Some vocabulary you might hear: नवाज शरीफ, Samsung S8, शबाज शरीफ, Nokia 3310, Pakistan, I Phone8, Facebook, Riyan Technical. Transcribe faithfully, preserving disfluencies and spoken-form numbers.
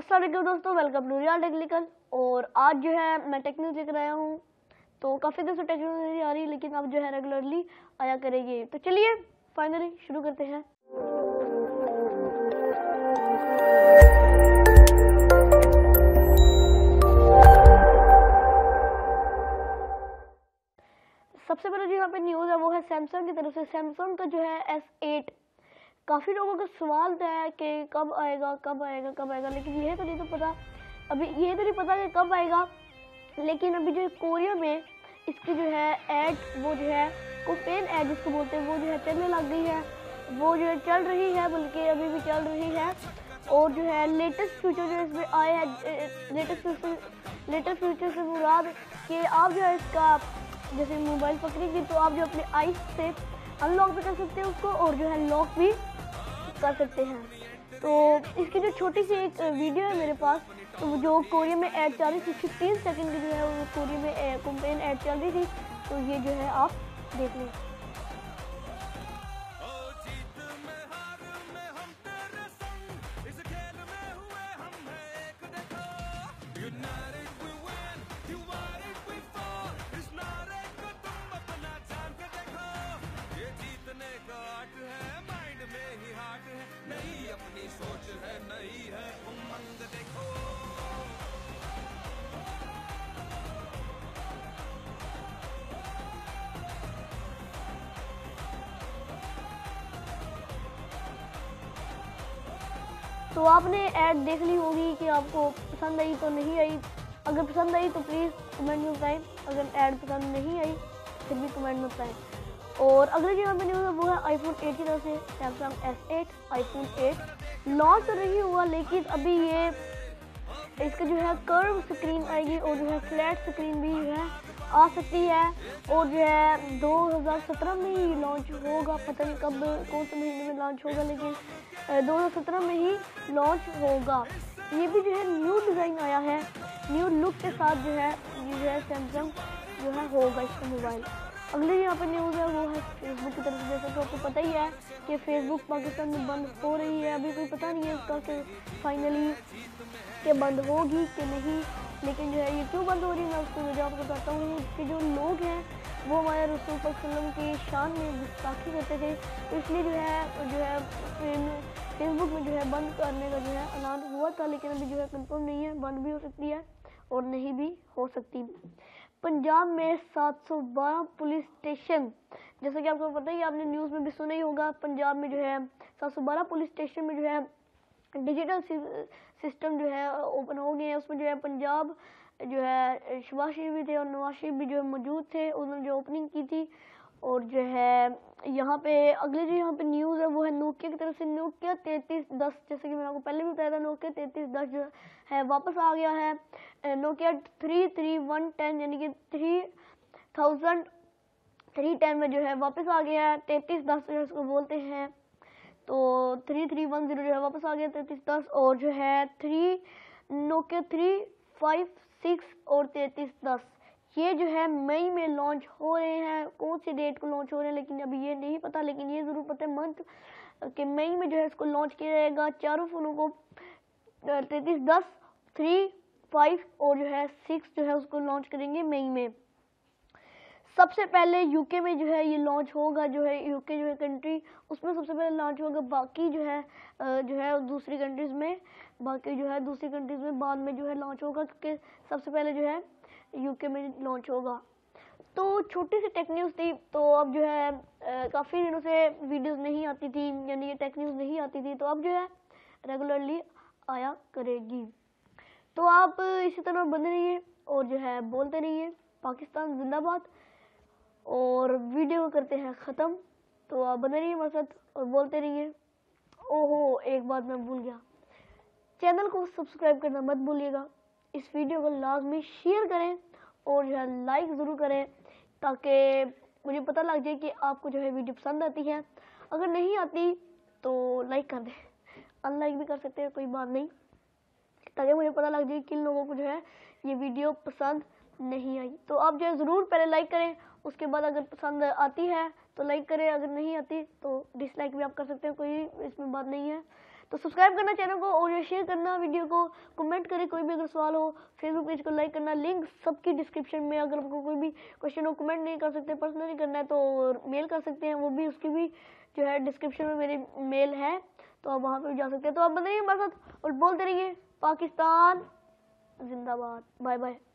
अस्सलाम वालेकुम दोस्तों, वेलकम टू रियान टेक्निकल। और आज जो है मैं टेक न्यूज़ लेकर आया हूँ। तो काफ़ी देर से टेक न्यूज़ नहीं आ रही, लेकिन अब जो है रेगुलरली आया करेगी। तो चलिए फाइनली शुरू करते हैं। सबसे पहले जो यहाँ पे न्यूज़ है वो है सैमसंग की तरफ से। सैमसंग का जो है एस एट, काफ़ी लोगों का सवाल है कि कब आएगा कब आएगा कब आएगा लेकिन यह तो नहीं तो पता अभी यह तो नहीं पता कि कब आएगा। लेकिन अभी जो कोरिया में इसकी जो है ऐड, वो जो है कोपेन ऐड जिसको बोलते हैं, वो जो है चलने लग गई है, वो जो है चल रही है, बल्कि अभी भी चल रही है। और जो है लेटेस्ट फीचर जो इसमें आए हैं, लेटेस्ट फीचर लेटेस्ट फीचर से मुराद कि आप जो है इसका जैसे मोबाइल पकड़ेगी तो आप जो अपने आईज से अनलॉक भी कर सकते हैं उसको, और जो है लॉक भी कर सकते हैं। तो इसकी जो छोटी सी एक वीडियो है मेरे पास, तो जो कोरिया में ऐड चल रही थी, फिफ्टीन सेकेंड की जो है वो कोरिया में कंपेन ऐड चल रही थी, तो ये जो है आप देख लें। तो आपने ऐड देख ली होगी कि आपको पसंद आई तो नहीं आई। अगर पसंद आई तो प्लीज़ कमेंट में बताएं, अगर ऐड पसंद नहीं आई फिर भी कमेंट में बताएं। और अगले जो यहाँ पे न्यूज़ है वो है आईफोन एट की तरफ से। Samsung S eight iPhone eight launch तो नहीं हुआ, लेकिन अभी ये इसका जो है कर्व स्क्रीन आएगी और जो है फ्लैट स्क्रीन भी जो है आ सकती है। और जो है दो हज़ार सत्रह में ही लॉन्च होगा, पता नहीं कब कौन से महीने में लॉन्च होगा, लेकिन दो हज़ार सत्रह में ही लॉन्च होगा। ये भी जो है न्यू डिज़ाइन आया है, न्यू लुक के साथ जो है ये जो है सैमसंग जो है होगा इसका मोबाइल। अगली यहाँ पर न्यूज़ है वो है फेसबुक की तरफ से। जैसा तो आपको पता ही है कि फेसबुक पाकिस्तान में बंद हो रही है, अभी कोई पता नहीं है उसका कि फाइनली के बंद होगी कि नहीं। लेकिन जो है ये क्यों बंद हो रही है मैं उसको वजह आपको बताता हूँ कि जो लोग हैं वो हमारे रसूल सल्लल्लाहु अलैहि वसल्लम की शान में गुस्ताखी करते थे, इसलिए जो है जो है फेसबुक में जो है बंद करने का जो है ऐलान हुआ था। लेकिन अभी जो है कंफर्म नहीं है, बंद भी हो सकती है और नहीं भी हो सकती। पंजाब में सात सौ बारह पुलिस स्टेशन, जैसा कि आपको पता ही, आपने न्यूज़ में भी सुना ही होगा, पंजाब में जो है सात सौ बारह पुलिस स्टेशन में जो है डिजिटल सिस्टम जो है ओपन हो गए हैं। उसमें जो है पंजाब जो है शबाज शरीफ भी थे और नवाज शरीफ भी जो है मौजूद थे, उन्होंने जो ओपनिंग की थी। और जो है यहाँ पे अगले जो यहाँ पे न्यूज़ है वो है नोकिया की तरफ से। नोकिया तैंतीस दस, जैसे कि मैंने आपको पहले भी बताया था, नोकिया तैंतीस दस जो है वापस आ गया है। Nokia three three one ten यानी कि थ्री थाउजेंड थ्री टेन में जो है वापस आ गया है। तैंतीस दस जो इसको बोलते हैं, तो थ्री थ्री वन जीरो जो है वापस आ गया तैंतीस दस। और जो है three Nokia three five six और तैंतीस दस ये जो है मई में लॉन्च हो रहे हैं। कौन सी डेट को लॉन्च हो रहे हैं लेकिन अभी ये नहीं पता, लेकिन ये ज़रूर पता है मंथ कि मई में जो है इसको लॉन्च किया जाएगा। चारों फ़ोनों को तैंतीस दस थ्री फाइव और जो है सिक्स जो है उसको लॉन्च करेंगे मई में। सबसे पहले यूके में जो है ये लॉन्च होगा, जो है यूके जो है कंट्री उसमें सबसे पहले लॉन्च होगा। बाकी जो है जो है दूसरी कंट्रीज़ में बाकी जो है दूसरी कंट्रीज़ में बाद में जो है लॉन्च होगा, क्योंकि सबसे पहले जो है यूके में लॉन्च होगा। तो छोटी सी टेक न्यूज़ थी। तो अब जो है काफ़ी दिनों से वीडियोस नहीं आती थी, यानी ये टेक न्यूज़ नहीं आती थी, तो अब जो है रेगुलरली आया करेगी। तो आप इसी तरह बने रहिए और जो है बोलते रहिए पाकिस्तान जिंदाबाद। और वीडियो करते हैं ख़त्म। तो आप बने रहिए हमारे साथ और बोलते रहिए। ओहो, एक बात मैं भूल गया, चैनल को सब्सक्राइब करना मत भूलिएगा। इस वीडियो को लाजमी शेयर करें और जो है लाइक ज़रूर करें, ताकि मुझे पता लग जाए कि आपको जो है वीडियो पसंद आती है। अगर नहीं आती तो लाइक कर दें, अनलाइक भी कर सकते हैं, कोई बात नहीं, ताकि मुझे पता लग जाए किन लोगों को जो है ये वीडियो पसंद नहीं आई। तो आप जो है ज़रूर पहले लाइक करें, उसके बाद अगर पसंद आती है तो लाइक करें, अगर नहीं आती तो डिसलाइक भी आप कर सकते हैं, कोई इसमें बात नहीं है। तो सब्सक्राइब करना चैनल को और शेयर करना वीडियो को, कमेंट करें कोई भी अगर सवाल हो, फेसबुक पेज को लाइक करना, लिंक सबकी डिस्क्रिप्शन में। अगर आपको कोई भी क्वेश्चन हो, कमेंट नहीं कर सकते, पर्सनली करना है तो मेल कर सकते हैं, वो भी उसकी भी जो है डिस्क्रिप्शन में मेरी मेल है, तो आप वहाँ पर जा सकते हैं। तो आप बताइए हमारे साथ और बोलते रहिए पाकिस्तान जिंदाबाद। Bye bye.